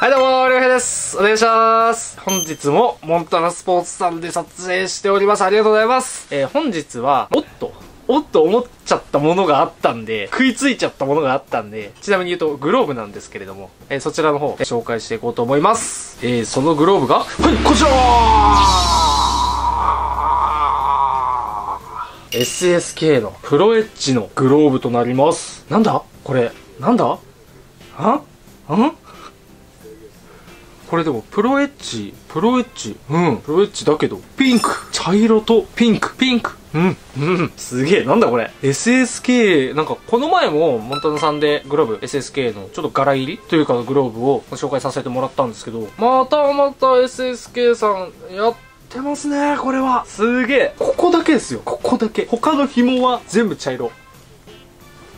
はいどうも、りょうへいです。お願いします。本日もモンタナスポーツさんで撮影しております。ありがとうございます。本日は、おっと思っちゃったものがあったんで、食いついちゃったものがあったんで、ちなみに言うとグローブなんですけれども、そちらの方、紹介していこうと思います。そのグローブが、はい、こちら !SSK のプロエッジのグローブとなります。なんだこれ、なんだんこれでも、プロエッジ、うん、プロエッジだけど、ピンク、茶色とピンク、すげえ、なんだこれ。SSK、なんか、この前も、モンタナさんでグローブ、SSK の、ちょっと柄入りというか、グローブをご紹介させてもらったんですけど、また SSK さん、やってますね、これは。すげえ。ここだけですよ、ここだけ。他の紐は全部茶色。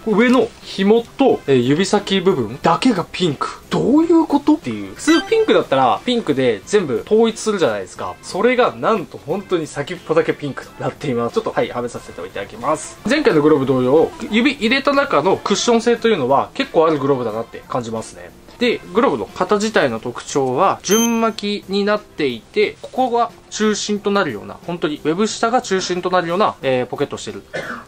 上の紐と、指先部分だけがピンク。どういうことっていう。普通ピンクだったらピンクで全部統一するじゃないですか。それがなんと本当に先っぽだけピンクとなっています。ちょっとはい、はめさせていただきます。前回のグローブ同様、指入れた中のクッション性というのは結構あるグローブだなって感じますね。で、グローブの型自体の特徴は、順巻きになっていて、ここが中心となるような、本当にウェブ下が中心となるような、ポケットをしている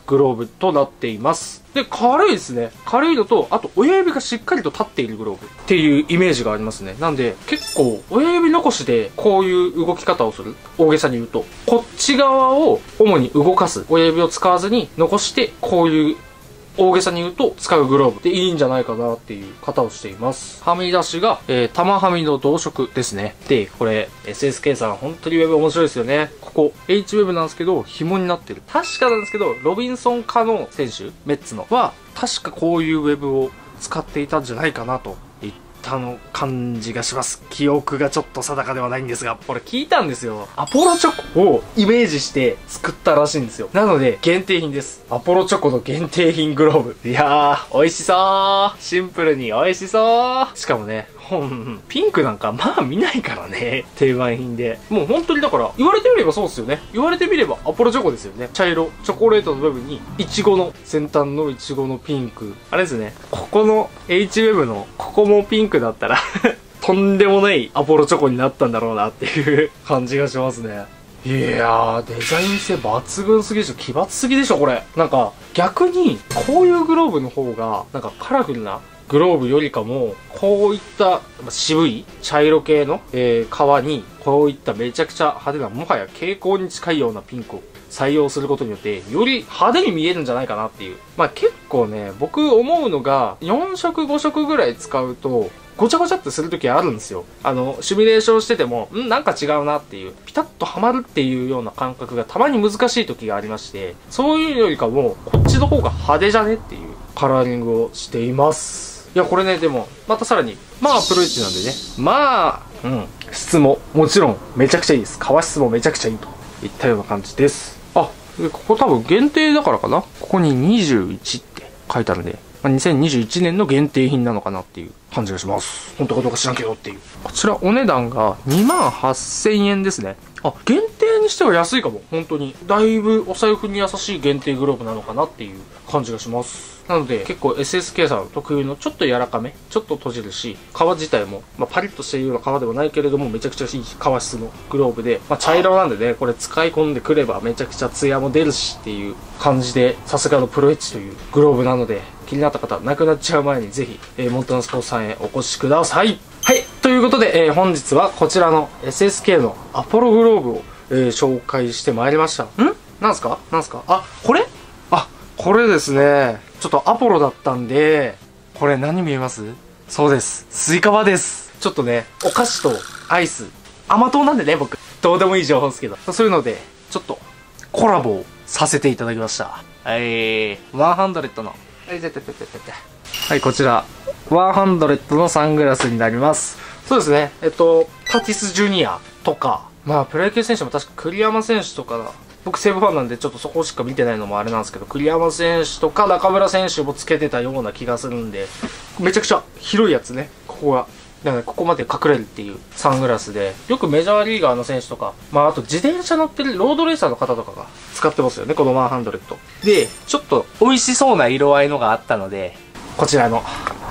グローブとなっています。で、軽いですね。軽いのと、あと親指がしっかりと立っているグローブっていうイメージがありますね。なんで、結構親指残しでこういう動き方をする。大げさに言うと。こっち側を主に動かす。親指を使わずに残して、こういう大げさに言うと使うグローブでいいんじゃないかなっていう型をしています。はみ出しが、玉はみの同色ですね。で、これ SSK さん本当にウェブ面白いですよね。ここ H ウェブなんですけど紐になってる。確かなんですけどロビンソン科の選手、メッツのは確かこういうウェブを使っていたんじゃないかなといったの感じがします。記憶がちょっと定かではないんですが、これ聞いたんですよ。アポロチョコをイメージして作ったらしいんですよ。なので、限定品です。アポロチョコの限定品グローブ。いやー、美味しそう。シンプルに美味しそう。しかもね、ピンクなんかまあ見ないからね。定番品で。もう本当にだから、言われてみればそうですよね。言われてみればアポロチョコですよね。茶色、チョコレートの部分に、イチゴの、先端のイチゴのピンク。あれですね、ここの H ウェブの、ここもピンクだったら、とんでもないアポロチョコになったんだろうなっていう感じがしますね。いやー、デザイン性抜群すぎでしょ。奇抜すぎでしょ、これ。なんか、逆に、こういうグローブの方が、なんかカラフルなグローブよりかも、こういった渋い茶色系の、革に、こういっためちゃくちゃ派手な、もはや蛍光に近いようなピンクを採用することによって、より派手に見えるんじゃないかなっていう。まあ結構ね、僕思うのが、4色5色ぐらい使うと、ごちゃごちゃってするときあるんですよ。シミュレーションしてても、なんか違うなっていう、ピタッとはまるっていうような感覚がたまに難しいときがありまして、そういうよりかも、こっちの方が派手じゃねっていうカラーリングをしています。いや、これね、でも、またさらに、まあ、プロエッジなんでね。まあ、質も、もちろん、めちゃくちゃいいです。革質もめちゃくちゃいいといったような感じです。あ、ここ多分限定だからかな。ここに21って書いてあるんで。2021年の限定品なのかなっていう感じがします。本当かどうか知らんけどっていう。こちらお値段が28,000円ですね。あ、限定にしては安いかも。本当に。だいぶお財布に優しい限定グローブなのかなっていう感じがします。なので結構 SSK さん特有のちょっと柔らかめ、ちょっと閉じるし、革自体も、パリッとしているような革ではないけれども、めちゃくちゃいい革質のグローブで、茶色なんでね、これ使い込んでくればめちゃくちゃツヤも出るしっていう感じで、さすがのプロエッジというグローブなので、気になった方、なくなっちゃう前にぜひ、モンタナスポーツさんへお越しください。はい、ということで、本日はこちらの SSK のアポログローブを、紹介してまいりました。なんすかこれですね、ちょっとアポロだったんで、これ何見えます？そうです。スイカバーです。ちょっとね、お菓子とアイス、甘党なんでね、僕。どうでもいい情報ですけど。そういうので、ちょっとコラボをさせていただきました。100の。はい、こちら、100のサングラスになります。そうですね、タティス・ジュニアとか、プロ野球選手も確か栗山選手とか、僕西武ファンなんでちょっとそこしか見てないのもあれなんですけど、栗山選手とか中村選手もつけてたような気がするんで、めちゃくちゃ広いやつね、ここが。だからここまで隠れるっていうサングラスで、よくメジャーリーガーの選手とか、あと自転車乗ってるロードレーサーの方とかが使ってますよね、この100。で、ちょっと美味しそうな色合いのがあったので、こちらの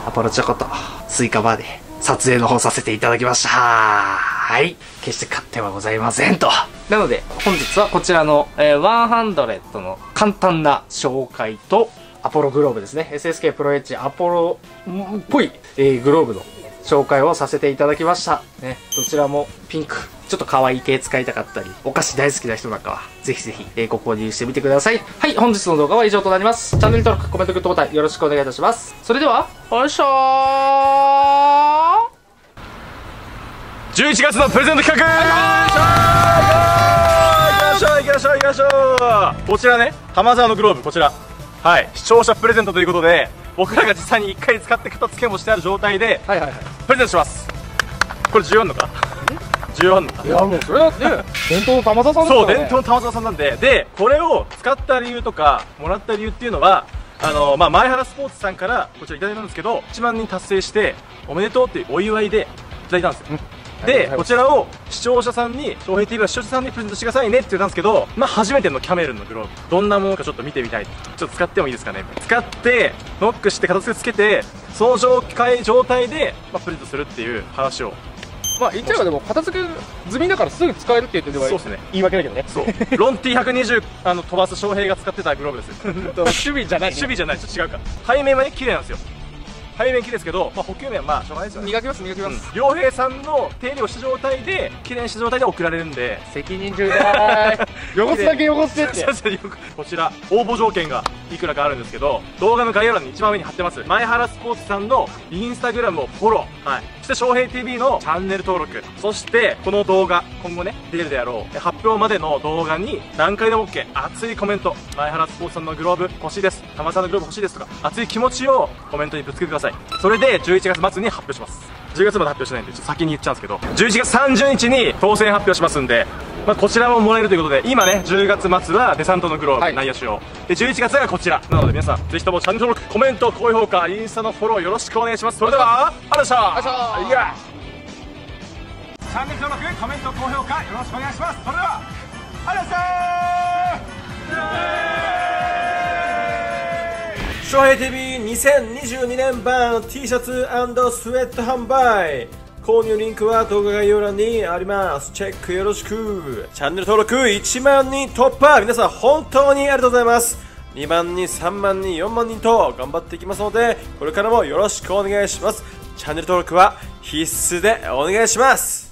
アポロチョコとスイカバーで撮影の方させていただきました。はい。決して勝ってはございませんと。なので、本日はこちらの、100の簡単な紹介と、アポログローブですね。SSK プロ H アポロっぽい、グローブの紹介をさせていただきました。ね。どちらもピンク。ちょっと可愛い系使いたかったり、お菓子大好きな人なんかは、ぜひぜひ、ご購入してみてください。はい、本日の動画は以上となります。チャンネル登録、コメント、グッドボタン、よろしくお願いいたします。それでは、よいしょー !11 月のプレゼント企画、よいしょー、よいしょー、よいしょー、よいしょー、こちらね、浜沢のグローブ、こちら。はい、視聴者プレゼントということで、僕らが実際に1回使って片付けもしてある状態で、プレゼントします。これ14のかいやもうそれだって伝統の玉沢さんだからね。そう、伝統の玉沢さんなんで、でこれを使った理由とかもらった理由っていうのは、前原スポーツさんからこちらいただいたんですけど、1万人達成しておめでとうっていうお祝いでいただいたんですよ。でこちらを視聴者さんに、翔平 TV は視聴者さんにプレゼントしてくださいねって言ったんですけど、まあ初めてのキャメルのグローブ、どんなものかちょっと見てみたい、ちょっと使ってもいいですかね、使ってノックして片付けつけて、その状態で、プレゼントするっていう話を。まあ言っちゃえばでも片付け済みだからすぐ使えるって言ってれば、そうですね、言い訳だけどね。そうロン T120 飛ばす翔平が使ってたグローブです。守備じゃない、守備じゃない、ちょっと違うか。背面はね綺麗なんですよ。背面綺麗ですけど、補給面はまあしょうがないですよね。磨きます、磨きます。良平さんの手入れをした状態で、綺麗にした状態で送られるんで、責任重大。汚すだけ汚してって。こちら応募条件がいくらかあるんですけど、動画の概要欄に一番上に貼ってます、前原スポーツさんのインスタグラムをフォロー、はい、そして翔平 TV のチャンネル登録、そしてこの動画今後ね出るであろう発表までの動画に何回でも OK、 熱いコメント、前原スポーツさんのグローブ欲しいです、玉さんのグローブ欲しいですとか、熱い気持ちをコメントにぶつけてください。それで11月末に発表します。10月まで発表しないんでちょっと先に言っちゃうんですけど、11月30日に当選発表しますんで、こちらももらえるということで、今ね10月末はデサントのグローブ、内野手用で、11月がこちらなので、皆さんぜひともチャンネル登録、コメント、高評価、インスタのフォローよろしくお願いします。それではありがとうございました。チャンネル登録、コメント、高評価よろしくお願いします。それではありがとうございました。翔平 TV2022 年版 T シャツ&スウェット販売、購入リンクは動画概要欄にあります。チェックよろしく。チャンネル登録1万人突破。皆さん本当にありがとうございます。2万人、3万人、4万人と頑張っていきますので、これからもよろしくお願いします。チャンネル登録は必須でお願いします。